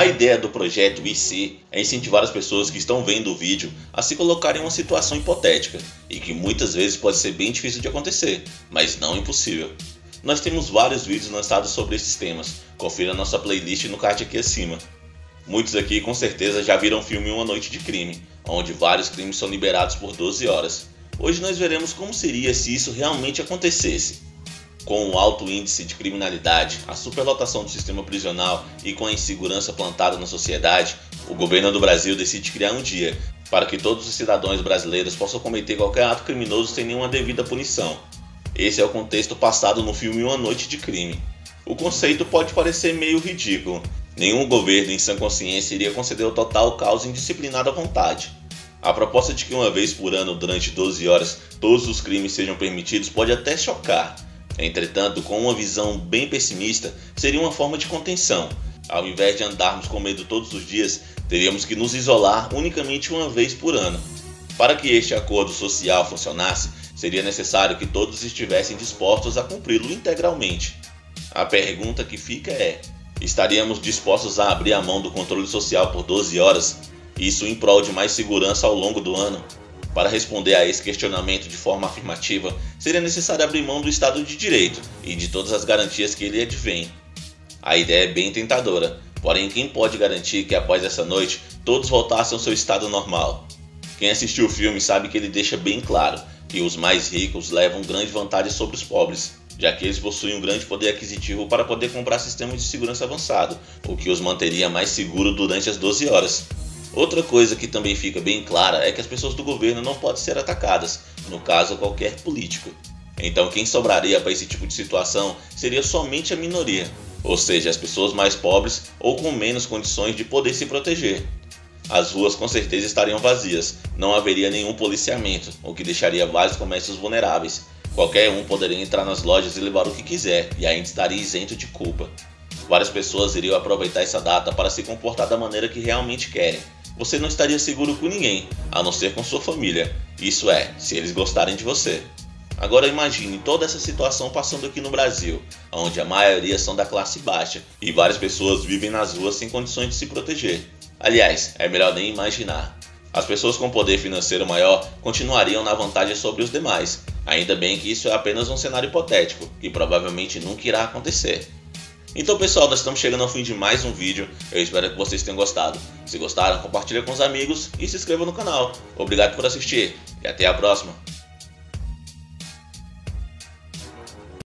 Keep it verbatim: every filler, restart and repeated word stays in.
A ideia do projeto I C é incentivar as pessoas que estão vendo o vídeo a se colocarem em uma situação hipotética e que muitas vezes pode ser bem difícil de acontecer, mas não impossível. Nós temos vários vídeos lançados sobre esses temas, confira nossa playlist no card aqui acima. Muitos aqui com certeza já viram o filme Uma Noite de Crime, onde vários crimes são liberados por doze horas. Hoje nós veremos como seria se isso realmente acontecesse. Com o alto índice de criminalidade, a superlotação do sistema prisional e com a insegurança plantada na sociedade, o governo do Brasil decide criar um dia para que todos os cidadãos brasileiros possam cometer qualquer ato criminoso sem nenhuma devida punição. Esse é o contexto passado no filme Uma Noite de Crime. O conceito pode parecer meio ridículo. Nenhum governo em sã consciência iria conceder o total caos indisciplinado à vontade. A proposta de que uma vez por ano, durante doze horas, todos os crimes sejam permitidos pode até chocar. Entretanto, com uma visão bem pessimista, seria uma forma de contenção. Ao invés de andarmos com medo todos os dias, teríamos que nos isolar unicamente uma vez por ano. Para que este acordo social funcionasse, seria necessário que todos estivessem dispostos a cumpri-lo integralmente. A pergunta que fica é: estaríamos dispostos a abrir a mão do controle social por doze horas? Isso em prol de mais segurança ao longo do ano? Para responder a esse questionamento de forma afirmativa, seria necessário abrir mão do Estado de Direito e de todas as garantias que ele advém. A ideia é bem tentadora, porém quem pode garantir que após essa noite todos voltassem ao seu estado normal? Quem assistiu o filme sabe que ele deixa bem claro que os mais ricos levam grande vantagem sobre os pobres, já que eles possuem um grande poder aquisitivo para poder comprar sistemas de segurança avançado, o que os manteria mais seguros durante as doze horas. Outra coisa que também fica bem clara é que as pessoas do governo não podem ser atacadas, no caso qualquer político. Então quem sobraria para esse tipo de situação seria somente a minoria, ou seja, as pessoas mais pobres ou com menos condições de poder se proteger. As ruas com certeza estariam vazias, não haveria nenhum policiamento, o que deixaria vários comércios vulneráveis. Qualquer um poderia entrar nas lojas e levar o que quiser e ainda estaria isento de culpa. Várias pessoas iriam aproveitar essa data para se comportar da maneira que realmente querem. Você não estaria seguro com ninguém, a não ser com sua família. Isso é, se eles gostarem de você. Agora imagine toda essa situação passando aqui no Brasil, onde a maioria são da classe baixa e várias pessoas vivem nas ruas sem condições de se proteger. Aliás, é melhor nem imaginar. As pessoas com poder financeiro maior continuariam na vantagem sobre os demais. Ainda bem que isso é apenas um cenário hipotético, que provavelmente nunca irá acontecer. Então pessoal, nós estamos chegando ao fim de mais um vídeo, eu espero que vocês tenham gostado. Se gostaram, compartilha com os amigos e se inscreva no canal. Obrigado por assistir e até a próxima.